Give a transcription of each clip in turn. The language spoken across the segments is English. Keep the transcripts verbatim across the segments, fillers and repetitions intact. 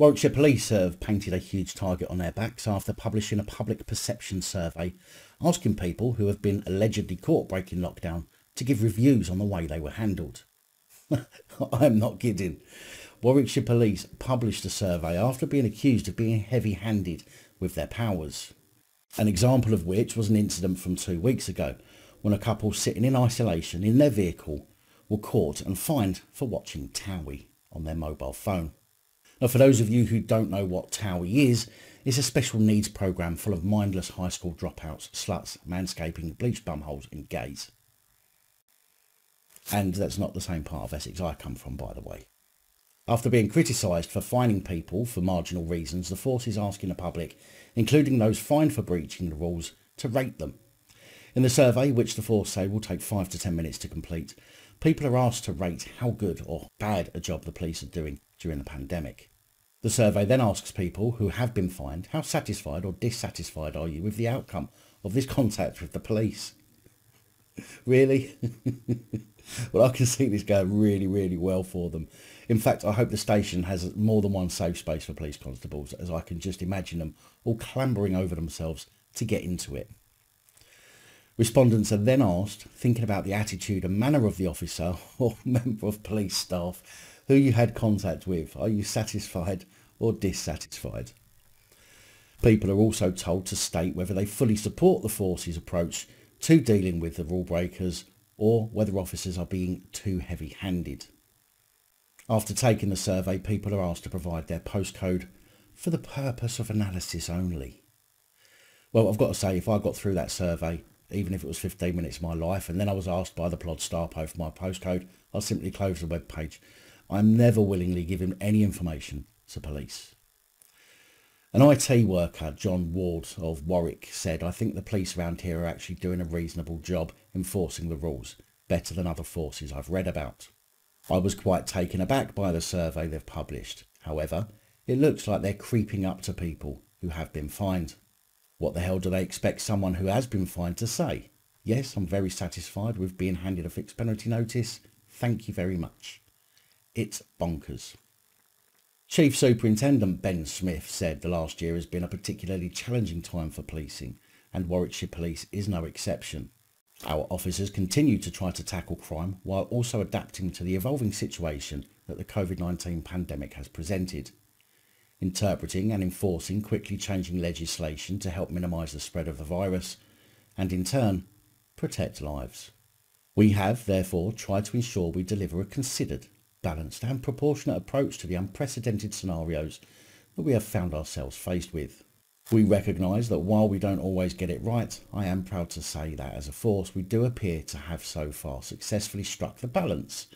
Warwickshire Police have painted a huge target on their backs after publishing a public perception survey asking people who have been allegedly caught breaking lockdown to give reviews on the way they were handled. I'm not kidding. Warwickshire Police published the survey after being accused of being heavy-handed with their powers. An example of which was an incident from two weeks ago when a couple sitting in isolation in their vehicle were caught and fined for watching TOWIE on their mobile phone. Now, for those of you who don't know what TOWIE is, it's a special needs programme full of mindless high school dropouts, sluts, manscaping, bleach bumholes and gays. And that's not the same part of Essex I come from, by the way. After being criticised for fining people for marginal reasons, the force is asking the public, including those fined for breaching the rules, to rate them. In the survey, which the force say will take five to ten minutes to complete, people are asked to rate how good or bad a job the police are doing during the pandemic. The survey then asks people who have been fined, how satisfied or dissatisfied are you with the outcome of this contact with the police? Really? Well, I can see this going really, really well for them. In fact, I hope the station has more than one safe space for police constables, as I can just imagine them all clambering over themselves to get into it. Respondents are then asked, thinking about the attitude and manner of the officer or member of police staff who you had contact with, are you satisfied or dissatisfied? People are also told to state whether they fully support the force's approach to dealing with the rule breakers or whether officers are being too heavy-handed. After taking the survey, people are asked to provide their postcode for the purpose of analysis only. Well, I've got to say, if I got through that survey, even if it was fifteen minutes of my life, and then I was asked by the Plod Starpo for my postcode, I'll simply close the web page. I'm never willingly giving any information to police. An I T worker, John Ward of Warwick, said, I think the police around here are actually doing a reasonable job enforcing the rules, better than other forces I've read about. I was quite taken aback by the survey they've published. However, it looks like they're creeping up to people who have been fined. What the hell do they expect someone who has been fined to say? Yes, I'm very satisfied with being handed a fixed penalty notice. Thank you very much. It's bonkers. Chief Superintendent Ben Smith said the last year has been a particularly challenging time for policing, and Warwickshire Police is no exception. Our officers continue to try to tackle crime while also adapting to the evolving situation that the COVID nineteen pandemic has presented. Interpreting and enforcing quickly changing legislation to help minimise the spread of the virus and in turn protect lives. We have therefore tried to ensure we deliver a considered, balanced and proportionate approach to the unprecedented scenarios that we have found ourselves faced with. We recognise that while we don't always get it right, I am proud to say that as a force we do appear to have so far successfully struck the balance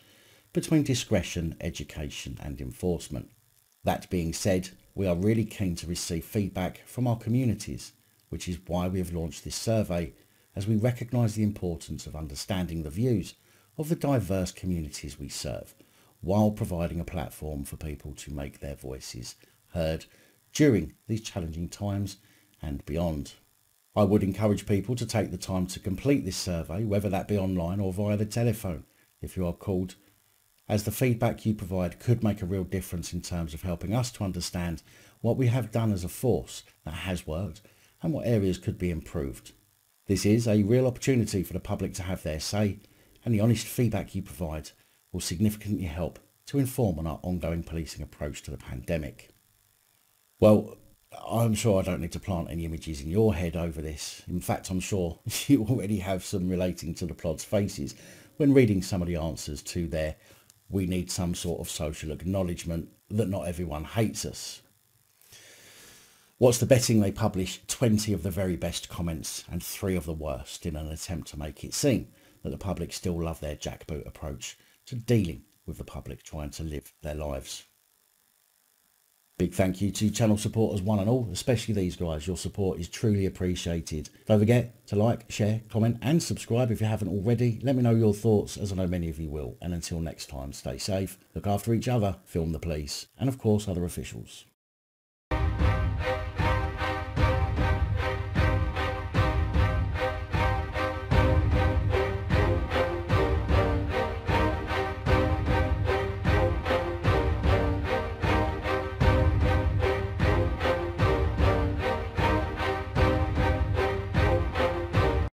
between discretion, education and enforcement. That being said, we are really keen to receive feedback from our communities, which is why we have launched this survey, as we recognise the importance of understanding the views of the diverse communities we serve, while providing a platform for people to make their voices heard during these challenging times and beyond. I would encourage people to take the time to complete this survey, whether that be online or via the telephone if you are called, as the feedback you provide could make a real difference in terms of helping us to understand what we have done as a force that has worked and what areas could be improved. This is a real opportunity for the public to have their say, and the honest feedback you provide will significantly help to inform on our ongoing policing approach to the pandemic. Well, I'm sure I don't need to plant any images in your head over this. In fact, I'm sure you already have some relating to the Plod's faces when reading some of the answers to their "we need some sort of social acknowledgement that not everyone hates us." What's the betting they publish twenty of the very best comments and three of the worst in an attempt to make it seem that the public still love their jackboot approach to dealing with the public trying to live their lives. Big thank you to channel supporters one and all, especially these guys. Your support is truly appreciated. Don't forget to like, share, comment and subscribe if you haven't already. Let me know your thoughts, as I know many of you will. And until next time, stay safe, look after each other, film the police and of course other officials.